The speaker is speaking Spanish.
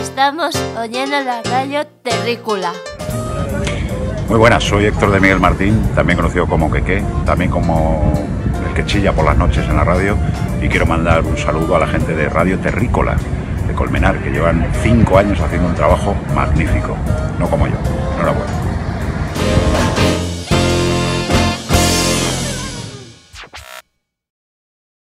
Estamos oyendo la radio Terrícola. Muy buenas, soy Héctor de Miguel Martín, también conocido como Quequé, también como el que chilla por las noches en la radio, y quiero mandar un saludo a la gente de Radio Terrícola de Colmenar, que llevan 5 años haciendo un trabajo magnífico, no como yo. Enhorabuena.